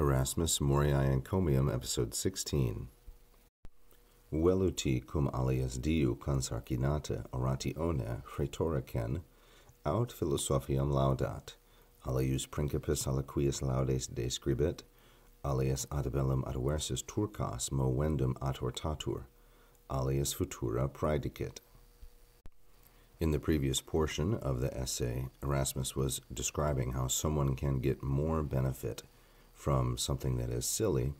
Erasmus Moriae Encomium, Episode 16. Veluti cum alias diu consarcinate oratione rhetoricen aut philosophiam laudat, alius principis aliquis laudes describit, alias ad bellum adversus turcas movendum atortatur, alias futura praedicit. In the previous portion of the essay, Erasmus was describing how someone can get more benefit from something that is silly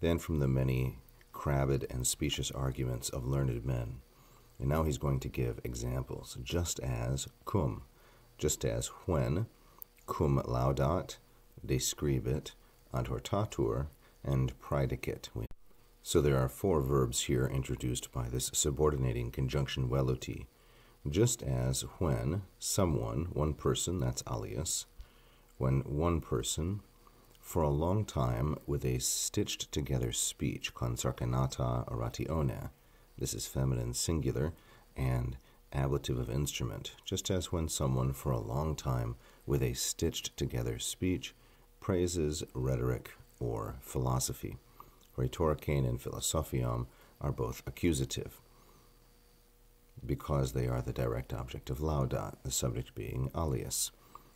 than from the many crabbed and specious arguments of learned men. And now he's going to give examples, just as when, cum laudat, describit, adhortatur, and praedicit. So there are four verbs here introduced by this subordinating conjunction veluti. Just as when someone, one person, that's alias, when one person, for a long time with a stitched together speech, consarcinata oratione, this is feminine singular and ablative of instrument, just as when someone for a long time with a stitched together speech praises rhetoric or philosophy. Rhetoricen and philosophiam are both accusative because they are the direct object of laudat, the subject being alias.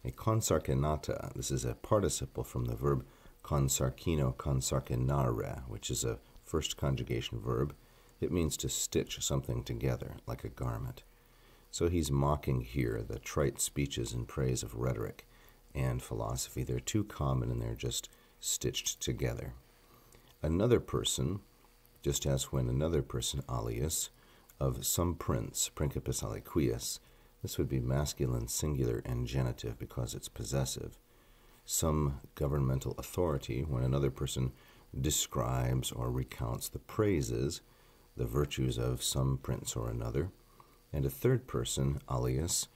A consarcinata, this is a participle from the verb consarcino consarcinare, which is a first conjugation verb. It means to stitch something together, like a garment. So he's mocking here the trite speeches in praise of rhetoric and philosophy. They're too common and they're just stitched together. Another person, just as when another person, alias, of some prince, principis aliquis, this would be masculine singular and genitive because it's possessive, some governmental authority, when another person describes or recounts the praises, the virtues of some prince or another, and a third person, alias,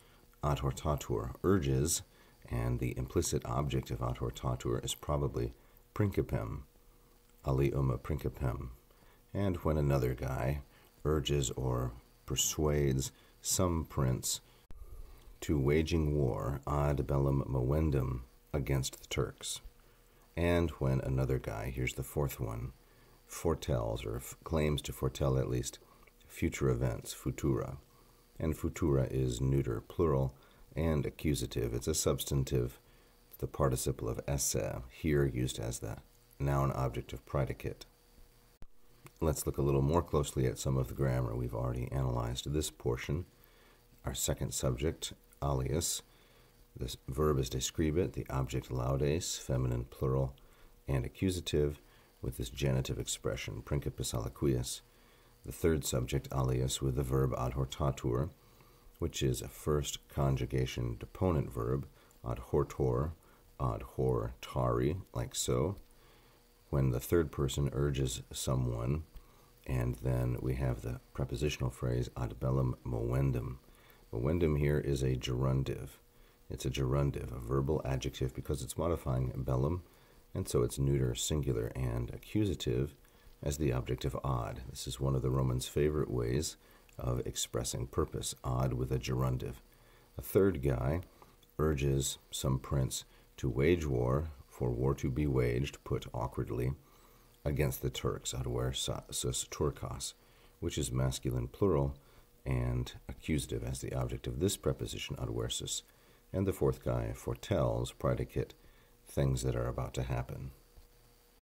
adhortatur, urges, and the implicit object of adhortatur is probably principem, aliuma principem, and when another guy urges or persuades some prince to waging war ad bellum movendum against the Turks. And when another guy, here's the fourth one, foretells or claims to foretell at least future events, futura. And futura is neuter plural and accusative. It's a substantive, the participle of esse, here used as the noun object of praedicate. Let's look a little more closely at some of the grammar. We've already analyzed this portion. Our second subject, alias. This verb is describit, the object laudes, feminine plural, and accusative, with this genitive expression, principis aliquis. The third subject, alias, with the verb adhortatur, which is a first conjugation deponent verb, adhortor, adhortari, like so. When the third person urges someone, and then we have the prepositional phrase ad bellum movendum. Movendum here is a gerundive. It's a gerundive, a verbal adjective, because it's modifying bellum, and so it's neuter, singular, and accusative as the object of ad. This is one of the Romans' favorite ways of expressing purpose, ad with a gerundive. A third guy urges some prince to wage war, for war to be waged, put awkwardly, against the Turks, adversus turcas, which is masculine plural and accusative as the object of this preposition, adversus. And the fourth guy foretells, predicate, things that are about to happen.